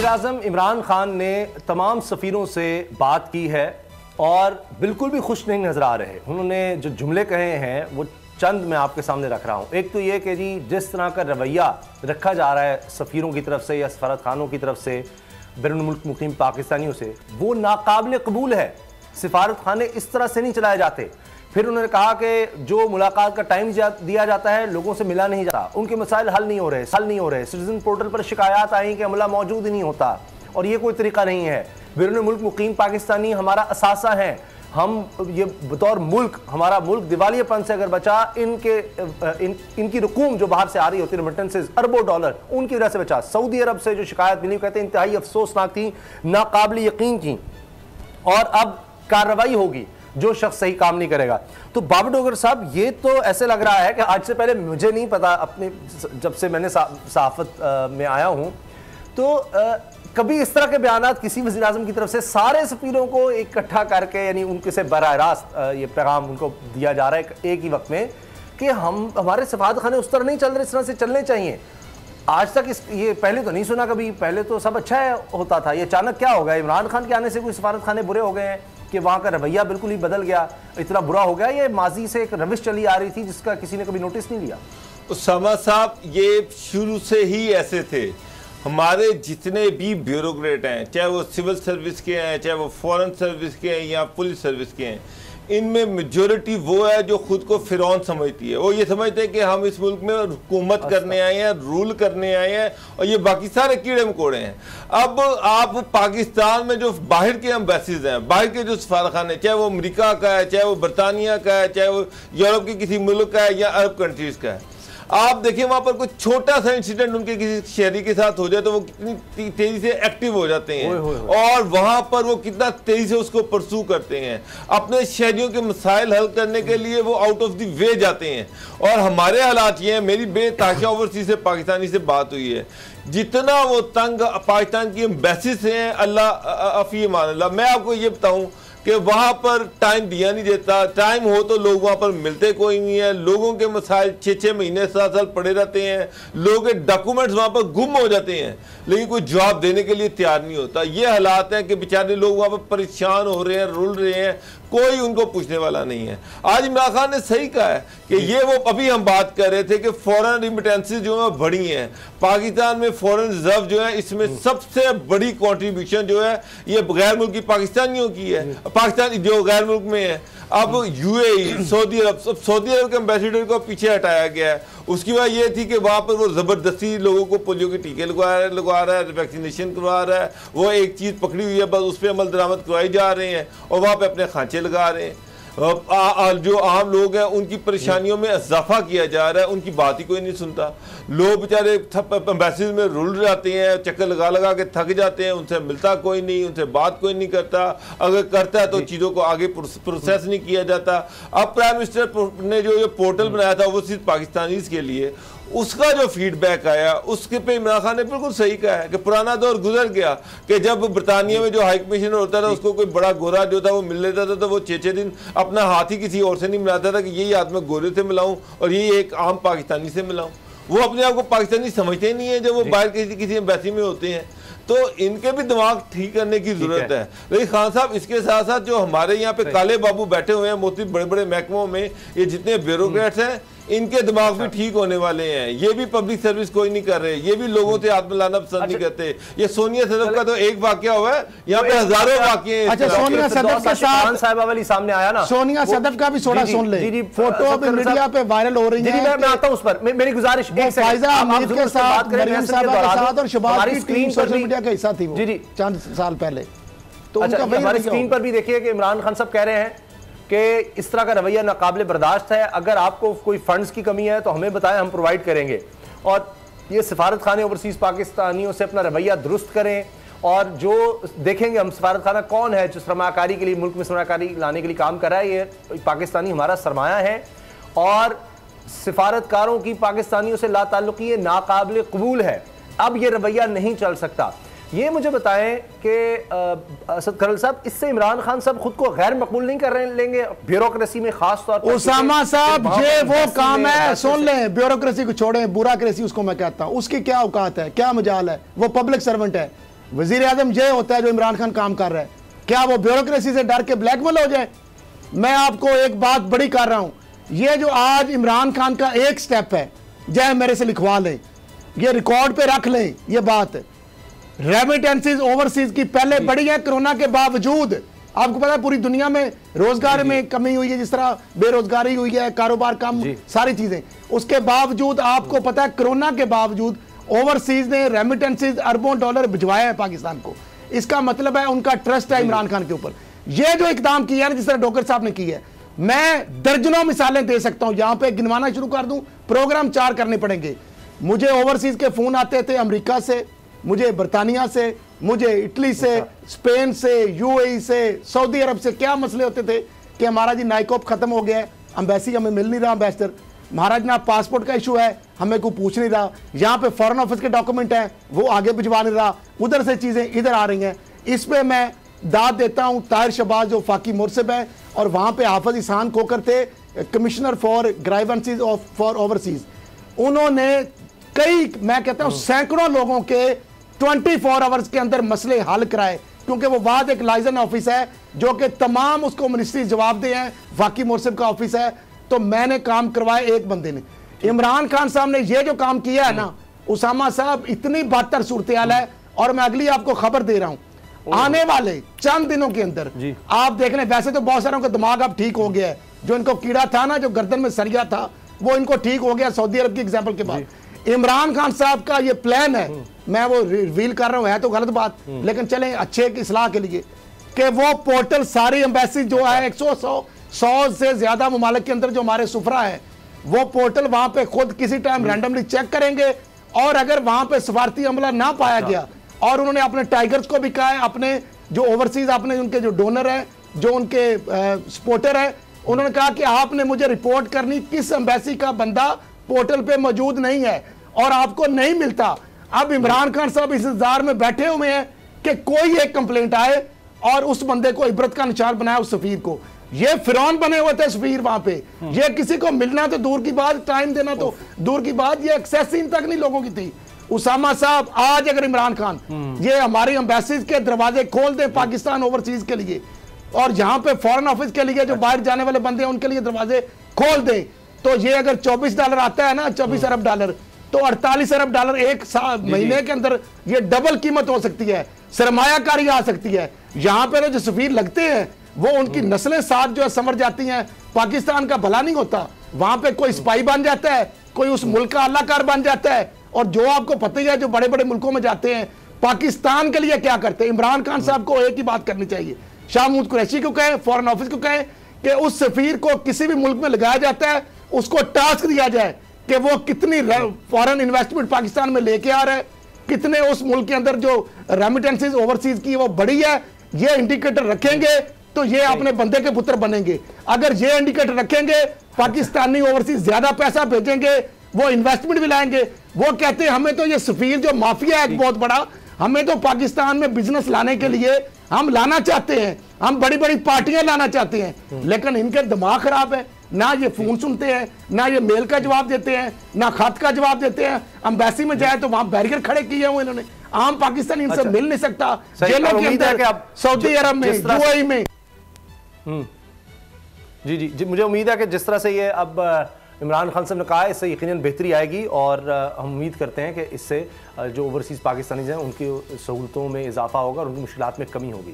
वज़ीर-ए-आज़म इमरान ख़ान ने तमाम सफ़ीरों से बात की है और बिल्कुल भी खुश नहीं नज़र आ रहे। उन्होंने जो जुमले कहे हैं वो चंद मैं आपके सामने रख रहा हूँ। एक तो ये कि जी जिस तरह का रवैया रखा जा रहा है सफ़ीरों की तरफ से या सफारत खानों की तरफ से बैरून मुल्क मुक़ीम पाकिस्तानियों से, वो नाकाबिल कबूल है। सफारत खाने इस तरह से नहीं चलाए जाते। फिर उन्होंने कहा कि जो मुलाकात का टाइम दिया जाता है लोगों से मिला नहीं जाता, उनके मसाइल हल नहीं हो रहे। सिटीजन पोर्टल पर शिकायत आई कि अमला मौजूद ही नहीं होता और ये कोई तरीका नहीं है। बैरून मुल्क मुक़ीम पाकिस्तानी हमारा असासा है, हम ये बतौर मुल्क, हमारा मुल्क दिवालियापन से अगर बचा, इनकी रकूम जो बाहर से आ रही होती है रिमिटेंसेज अरबों डॉलर, उनकी वजह से बचा। सऊदी अरब से जो शिकायत मिली कहते हैं इंतहाई अफसोसनाक थी, नाकाबिल यकीन थी और अब कार्रवाई होगी जो शख्स सही काम नहीं करेगा। तो बाबा डोगर साहब, ये तो ऐसे लग रहा है कि आज से पहले मुझे नहीं पता, अपने जब से मैंने सहाफत में आया हूँ तो कभी इस तरह के बयान किसी वज़ीर-ए-आज़म की तरफ से सारे सफ़ीरों को इकट्ठा करके, यानी उनके से बराह रास्त ये पैगाम उनको दिया जा रहा है एक ही वक्त में कि हम हमारे सफारतखाने उस तरह नहीं चल रहे इस तरह से चलने चाहिए। आज तक ये पहले तो नहीं सुना कभी, पहले तो सब अच्छा होता था। ये अचानक क्या हो गया? इमरान ख़ान के आने से कोई सफारतखाने बुरे हो गए हैं कि वहाँ का रवैया बिल्कुल ही बदल गया, इतना बुरा हो गया? ये माजी से एक रविश चली आ रही थी जिसका किसी ने कभी नोटिस नहीं लिया। उसामा साहब, ये शुरू से ही ऐसे थे। हमारे जितने भी ब्यूरोक्रेट हैं, चाहे वो सिविल सर्विस के हैं, चाहे वो फॉरेन सर्विस के हैं या पुलिस सर्विस के हैं, इनमें मेजॉरिटी वो है जो खुद को फिरौन समझती है। वो ये समझते हैं कि हम इस मुल्क में हुकूमत करने आए हैं, रूल करने आए हैं, और ये बाकी सारे कीड़े मकोड़े हैं। अब आप पाकिस्तान में जो बाहर के एम्बेसीज हैं, बाहर के जो सफारखाने, चाहे वो अमेरिका का है, चाहे वो बरतानिया का है, चाहे वो यूरोप के किसी मुल्क का है या अरब कंट्रीज़ का है, आप देखिए वहाँ पर कोई छोटा सा इंसिडेंट उनके किसी शहरी के साथ हो जाए तो वो कितनी तेज़ी से एक्टिव हो जाते हैं और वहाँ पर वो कितना तेज़ी से उसको परसू करते हैं। अपने शहरियों के मसाइल हल करने के लिए वो आउट ऑफ द वे जाते हैं। और हमारे हालात ये हैं, मेरी बेताकिया ओवरसीज से पाकिस्तानी से बात हुई है, जितना वो तंग पाकिस्तान की एम्बेसी से हैं, अल्लाह अफी मानल्ला। मैं आपको ये बताऊँ कि वहाँ पर टाइम दिया नहीं देता। टाइम हो तो लोग वहाँ पर मिलते कोई नहीं है, लोगों के मसाइल 6-6 महीने 7 साल पड़े रहते हैं, लोगों के डॉक्यूमेंट्स वहाँ पर गुम हो जाते हैं, लेकिन कोई जवाब देने के लिए तैयार नहीं होता। ये हालात हैं कि बेचारे लोग वहाँ पर परेशान हो रहे हैं, रुल रहे हैं, कोई उनको पूछने वाला नहीं है। आज इमरान ख़ान ने सही कहा है कि ये वो अभी हम बात कर रहे थे कि फॉरेन रिमिटेंसेज जो है बढ़ी हैं पाकिस्तान में, फॉरेन रिजर्व जो है, इसमें सबसे बड़ी कॉन्ट्रीब्यूशन जो है ये गैर मुल्की पाकिस्तानियों की है, पाकिस्तान जो गैर मुल्क में है। अब यूएई, सऊदी अरब के एम्बेसडर को पीछे हटाया गया है। उसकी वजह यह थी कि वहाँ पर वो ज़बरदस्ती लोगों को पोलियो के टीके लगा रहा है, वैक्सीनेशन करवा रहा है। वो एक चीज़ पकड़ी हुई है, बस उस पर अमल दरामद करवाई जा रहे हैं और वहाँ पर अपने खांचे लगा रहे हैं। जो आम लोग हैं उनकी परेशानियों में इजाफा किया जा रहा है, उनकी बात ही कोई नहीं सुनता। लोग बेचारे एम्बेसीज में रुल जाते हैं, चक्कर लगा के थक जाते हैं, उनसे मिलता कोई नहीं, उनसे बात कोई नहीं करता, अगर करता है तो चीज़ों को आगे प्रोसेस नहीं किया जाता। अब प्राइम मिनिस्टर ने जो ये पोर्टल बनाया था वो सिर्फ पाकिस्तानीज के लिए, उसका जो फीडबैक आया उसके पे इमरान ख़ान ने बिल्कुल सही कहा है कि पुराना दौर गुजर गया कि जब बरतानिया में जो हाई कमिश्नर होता था उसको कोई बड़ा गोरा जो था वो मिल लेता था तो वो 6-6 दिन अपना हाथ ही किसी और से नहीं मिलाता था कि यही आदमी गोरे से मिलाऊं और यही एक आम पाकिस्तानी से मिलाऊं। वो अपने आप को पाकिस्तानी समझते ही नहीं है जब वो बाहर किसी एम्बेसी में होते हैं। तो इनके भी दिमाग ठीक करने की जरूरत है। लेकिन खान साहब, इसके साथ साथ जो हमारे यहाँ पे काले बाबू बैठे हुए हैं मोती बड़े-बड़े महकमों में, ये जितने ब्यूरोक्रेट्स हैं इनके दिमाग भी ठीक होने वाले हैं। ये भी पब्लिक सर्विस कोई नहीं कर रहे, ये भी लोगों से हाथ मिलाना पसंद नहीं करते। ये सोनिया सदफ का तो एक वाकया हुआ है, यहाँ पे हजारों वाकये। अच्छा, सोनिया सदफ का खान साहब अवली सामने आया ना, सोनिया सदफ का भी थोड़ा सुन ले, फोटो मीडिया पे वायरल हो रही है। मैं आता हूँ उस पर, मेरी गुजारिश के हिस्सा थी जी चंद साल पहले तो अच्छा, हमारे स्क्रीन पर भी देखिए कि इमरान खान साहब कह रहे हैं कि इस तरह का रवैया नाकाबिले बर्दाश्त है, अगर आपको कोई फंड्स की कमी है तो हमें बताएं, हम प्रोवाइड करेंगे। और ये सफारत खाने ओवरसीज़ पाकिस्तानियों से अपना रवैया दुरुस्त करें और जो देखेंगे हम सफारत खाना कौन है जो सरमाकारी के लिए, मुल्क में सरमाकारी लाने के लिए काम कर रहा है। ये पाकिस्तानी हमारा सरमाया है और सफारतकारों की पाकिस्तानियों से लाताल्लुकी नाकाबिले कबूल है। अब ये रवैया नहीं चल सकता। ये मुझे बताएं कि असद करल साहब, इससे इमरान खान साहब खुद को गैर मकबूल नहीं कर रहे लेंगे ब्यूरोक्रेसी में, खास तौर पर? उसामा साहब, ये वो काम है, सुन लें, ब्यूरोक्रेसी को छोड़ें, ब्यूरोक्रेसी उसको मैं कहता हूँ, उसकी क्या औकात है, क्या मजाल है, वो पब्लिक सर्वेंट है। वजीर आजम यह होता है जो इमरान खान काम कर रहा है। क्या वो ब्यूरोक्रेसी से डर के ब्लैकमेल हो जाए? मैं आपको एक बात बड़ी कर रहा हूं, ये जो आज इमरान खान का एक स्टेप है, जय मेरे से लिखवा लें, ये रिकॉर्ड पे रख लें ये बात। रेमिटेंसेज ओवरसीज की पहले बड़ी है कोरोना के बावजूद, आपको पता है पूरी दुनिया में रोजगार में कमी हुई है, जिस तरह बेरोजगारी हुई है, कारोबार कम, सारी चीजें, उसके बावजूद आपको पता है कोरोना के बावजूद ओवरसीज ने रेमिटेंसेज अरबों डॉलर भिजवाया है पाकिस्तान को। इसका मतलब है उनका ट्रस्ट है इमरान खान के ऊपर। यह जो इकदाम किया है जिस तरह डॉक्टर साहब ने किया है, मैं दर्जनों मिसालें दे सकता हूं, यहां पे गिनवाना शुरू कर दूं प्रोग्राम चार करने पड़ेंगे। मुझे ओवरसीज के फोन आते थे अमेरिका से, मुझे बरतानिया से, मुझे इटली से, स्पेन से, यूएई से, सऊदी अरब से। क्या मसले होते थे कि हमारा जी नाइकोप खत्म हो गया है, अम्बेसी हमें मिल नहीं रहा, अम्बेसडर महाराज ना पासपोर्ट का इशू है, हमें कोई पूछ नहीं रहा, यहाँ पे फॉरेन ऑफिस के डॉक्यूमेंट हैं वो आगे भिजवा नहीं रहा, उधर से चीज़ें इधर आ रही हैं। इस पे मैं दाद देता हूँ ताहिर शबाज जो फाकी मुरसब है, और वहाँ पे हाफिज़ एहसान कोकर थे commissioner for grievances of for overseas, उन्होंने कई, मैं कहता हूँ सैकड़ों लोगों के 24 आवर्स के अंदर मसले हल कराए, क्योंकि वो बाद एक लाइजन ऑफिस है जो कि तमाम उसको मिनिस्ट्री जवाबदेह हैं, फाकी मुरसब का ऑफिस है, तो मैंने काम करवाए एक बंदे ने। इमरान खान साहब ने ये जो काम किया है ना उसामा साहब, इतनी बदतर सूरत हाल है, और मैं अगली आपको खबर दे रहा हूं आने वाले चंद दिनों के अंदर आप देख लें। वैसे तो बहुत सारों का दिमाग अब ठीक हो गया है, जो इनको कीड़ा था ना, जो गर्दन में सरिया था, वो इनको ठीक हो गया सऊदी अरब की एग्जाम्पल के बाद। इमरान खान साहब का ये प्लान है, मैं वो रिवील कर रहा हूँ, है तो गलत बात लेकिन चले अच्छे इस्लाह के लिए, कि वो पोर्टल सारी एम्बेसी जो है 100 से ज्यादा ममालिक के अंदर जो हमारे सुफरा है, वो पोर्टल वहां पे खुद किसी टाइम रैंडमली चेक करेंगे, और अगर वहां पे सफारती अमला ना पाया गया, और उन्होंने अपने टाइगर्स को भी कहा है, अपने जो ओवरसीज अपने उनके जो डोनर हैं, जो उनके सपोर्टर हैं, उन्होंने कहा कि आपने मुझे रिपोर्ट करनी किस एम्बेसी का बंदा पोर्टल पे मौजूद नहीं है और आपको नहीं मिलता। अब इमरान खान साहब इस इंतजार में बैठे हुए हैं कि कोई एक कंप्लेंट आए और उस बंदे को इबरत का निशान बनाया, उस सफीर को। ये फिरौन बने हुए थे तस्वीर वहां पे, ये किसी को मिलना तो दूर की बात, टाइम देना तो दूर की बात, ये एक्सेस इन तक नहीं लोगों की थी। उसामा साहब आज अगर इमरान खान ये हमारी एम्बेसी के दरवाजे खोल दे पाकिस्तान ओवरसीज के लिए, और यहाँ पे फॉरेन ऑफिस के लिए जो बाहर जाने वाले बंदे हैं उनके लिए दरवाजे खोल दे, तो ये अगर $24 आता है ना, 24 अरब डॉलर, तो 48 अरब डॉलर एक महीने के अंदर ये डबल कीमत हो सकती है, सरमायाकारी आ सकती है। यहाँ पे जो सफीर लगते हैं वो उनकी नस्लें साथ जो है समझ जाती हैं, पाकिस्तान का भला नहीं होता, वहां पे कोई स्पाई बन जाता है, कोई उस मुल्क का अल्लाहकार बन जाता है। और जो आपको पता ही है जो बड़े बड़े मुल्कों में जाते हैं पाकिस्तान के लिए क्या करते हैं। इमरान खान साहब को एक ही बात करनी चाहिए, शाह महमूद कुरैशी को कहें, फॉरेन ऑफिस को कहें, कि उस सफीर को किसी भी मुल्क में लगाया जाता है उसको टास्क दिया जाए कि वो कितनी फॉरेन इन्वेस्टमेंट पाकिस्तान में लेके आ रहा है, कितने उस मुल्क के अंदर जो रेमिटेंसेज ओवरसीज की वो बड़ी है, ये इंडिकेटर रखेंगे तो ये अपने बंदे के पुत्र बनेंगे। अगर ये इंडिकेटर रखेंगे, पाकिस्तानी ओवरसीज ज्यादा पैसा भेजेंगे, वो इन्वेस्टमेंट भी लाएंगे। वो कहते हैं हमें तो ये सफीर जो माफिया है बहुत बड़ा, हमें तो पाकिस्तान में बिजनेस लाने के लिए हम लाना चाहते हैं, हम बड़ी बड़ी पार्टियां लाना चाहते हैं, लेकिन इनके दिमाग खराब है, ना ये फोन सुनते हैं, ना ये मेल का जवाब देते हैं, ना खत का जवाब देते हैं। अम्बेसी में जाए तो वहां बैरियर खड़े किए हुए इन्होंने, आम पाकिस्तानी इनसे मिल नहीं सकता, जेलों के अंदर, सऊदी अरब में, यूएई में। जी, मुझे उम्मीद है कि जिस तरह से ये अब इमरान खान साहब ने कहा, इससे यकीनन बेहतरी आएगी, और हम उम्मीद करते हैं कि इससे जो ओवरसीज़ पाकिस्तानीज़ हैं उनकी सहूलतों में इजाफा होगा और उनकी मुश्किलात में कमी होगी।